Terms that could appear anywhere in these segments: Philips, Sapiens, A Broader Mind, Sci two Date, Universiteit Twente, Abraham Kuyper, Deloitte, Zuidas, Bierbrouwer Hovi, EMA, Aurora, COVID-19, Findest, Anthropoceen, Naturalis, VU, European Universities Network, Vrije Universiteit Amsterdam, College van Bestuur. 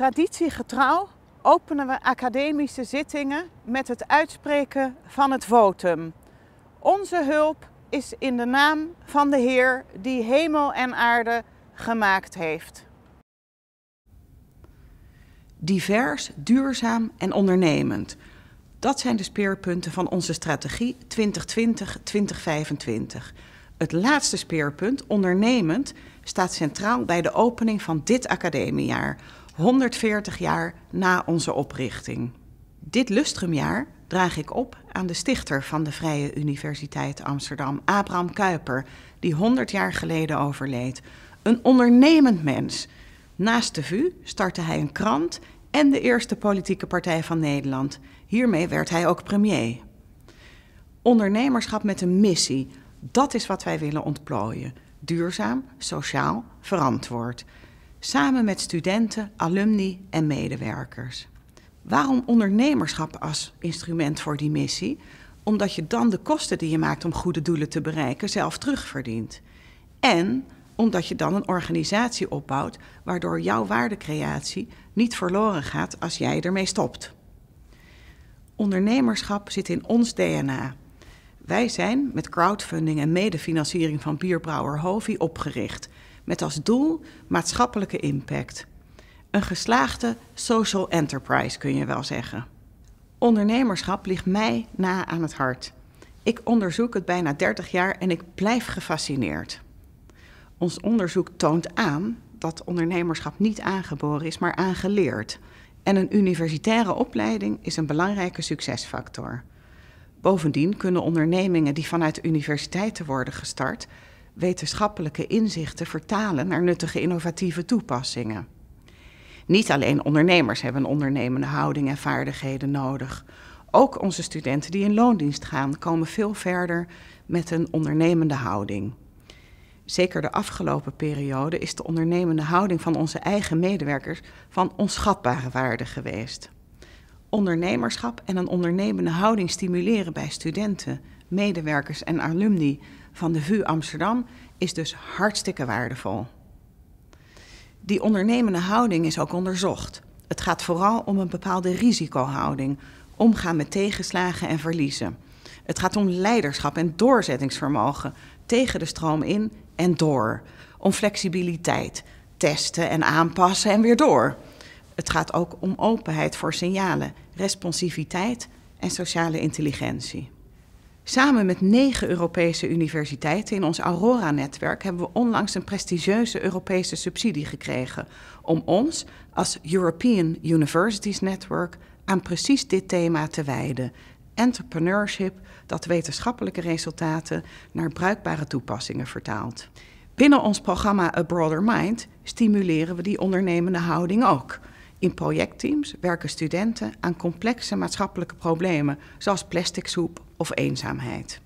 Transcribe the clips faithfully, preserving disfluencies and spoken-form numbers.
Traditiegetrouw openen we academische zittingen met het uitspreken van het votum. Onze hulp is in de naam van de Heer die hemel en aarde gemaakt heeft. Divers, duurzaam en ondernemend. Dat zijn de speerpunten van onze strategie twintig twintig tot twintig vijfentwintig. Het laatste speerpunt, ondernemend, staat centraal bij de opening van dit academiejaar, honderdveertig jaar na onze oprichting. Dit lustrumjaar draag ik op aan de stichter van de Vrije Universiteit Amsterdam, Abraham Kuyper, die honderd jaar geleden overleed. Een ondernemend mens. Naast de V U startte hij een krant en de eerste politieke partij van Nederland. Hiermee werd hij ook premier. Ondernemerschap met een missie, dat is wat wij willen ontplooien. Duurzaam, sociaal, verantwoord. Samen met studenten, alumni en medewerkers. Waarom ondernemerschap als instrument voor die missie? Omdat je dan de kosten die je maakt om goede doelen te bereiken zelf terugverdient. En omdat je dan een organisatie opbouwt waardoor jouw waardecreatie niet verloren gaat als jij ermee stopt. Ondernemerschap zit in ons D N A. Wij zijn met crowdfunding en medefinanciering van Bierbrouwer Hovi opgericht, met als doel maatschappelijke impact. Een geslaagde social enterprise, kun je wel zeggen. Ondernemerschap ligt mij na aan het hart. Ik onderzoek het bijna dertig jaar en ik blijf gefascineerd. Ons onderzoek toont aan dat ondernemerschap niet aangeboren is, maar aangeleerd. En een universitaire opleiding is een belangrijke succesfactor. Bovendien kunnen ondernemingen die vanuit universiteiten worden gestart wetenschappelijke inzichten vertalen naar nuttige innovatieve toepassingen. Niet alleen ondernemers hebben een ondernemende houding en vaardigheden nodig. Ook onze studenten die in loondienst gaan komen veel verder met een ondernemende houding. Zeker de afgelopen periode is de ondernemende houding van onze eigen medewerkers van onschatbare waarde geweest. Ondernemerschap en een ondernemende houding stimuleren bij studenten, medewerkers en alumni van de V U Amsterdam is dus hartstikke waardevol. Die ondernemende houding is ook onderzocht. Het gaat vooral om een bepaalde risicohouding, omgaan met tegenslagen en verliezen. Het gaat om leiderschap en doorzettingsvermogen, tegen de stroom in en door. Om flexibiliteit, testen en aanpassen en weer door. Het gaat ook om openheid voor signalen, responsiviteit en sociale intelligentie. Samen met negen Europese universiteiten in ons Aurora-netwerk hebben we onlangs een prestigieuze Europese subsidie gekregen om ons als European Universities Network aan precies dit thema te wijden. Entrepreneurship dat wetenschappelijke resultaten naar bruikbare toepassingen vertaalt. Binnen ons programma A Broader Mind stimuleren we die ondernemende houding ook. In projectteams werken studenten aan complexe maatschappelijke problemen, zoals plasticsoep of eenzaamheid.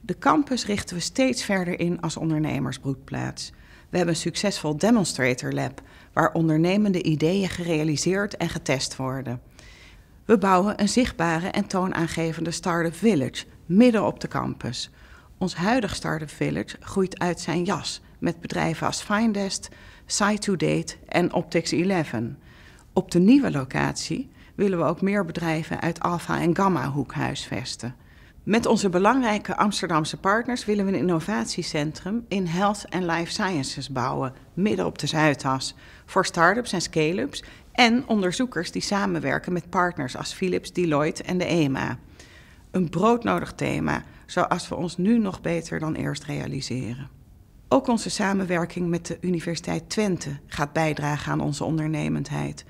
De campus richten we steeds verder in als ondernemersbroedplaats. We hebben een succesvol demonstrator lab, waar ondernemende ideeën gerealiseerd en getest worden. We bouwen een zichtbare en toonaangevende start-up village, midden op de campus. Ons huidig start-up village groeit uit zijn jas, met bedrijven als Findest, Sci two Date en Optics elf. Op de nieuwe locatie willen we ook meer bedrijven uit Alpha en Gamma hoek huisvesten. Met onze belangrijke Amsterdamse partners willen we een innovatiecentrum in Health en Life Sciences bouwen, midden op de Zuidas, voor start-ups en scale-ups en onderzoekers die samenwerken met partners als Philips, Deloitte en de E M A. Een broodnodig thema, zoals we ons nu nog beter dan eerst realiseren. Ook onze samenwerking met de Universiteit Twente gaat bijdragen aan onze ondernemendheid.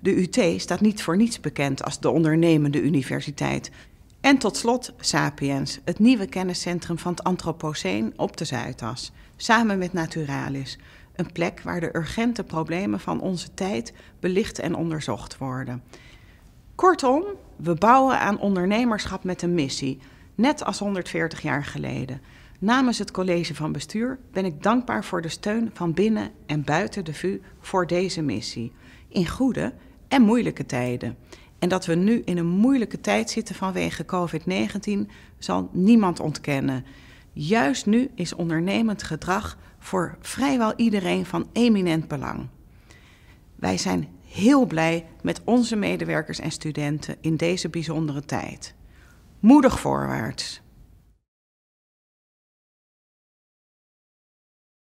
De U T staat niet voor niets bekend als de ondernemende universiteit. En tot slot Sapiens, het nieuwe kenniscentrum van het Anthropoceen op de Zuidas. Samen met Naturalis, een plek waar de urgente problemen van onze tijd belicht en onderzocht worden. Kortom, we bouwen aan ondernemerschap met een missie, net als honderdveertig jaar geleden. Namens het College van Bestuur ben ik dankbaar voor de steun van binnen en buiten de V U voor deze missie. In goede en moeilijke tijden. En dat we nu in een moeilijke tijd zitten vanwege COVID negentien zal niemand ontkennen. Juist nu is ondernemend gedrag voor vrijwel iedereen van eminent belang. Wij zijn heel blij met onze medewerkers en studenten in deze bijzondere tijd. Moedig voorwaarts!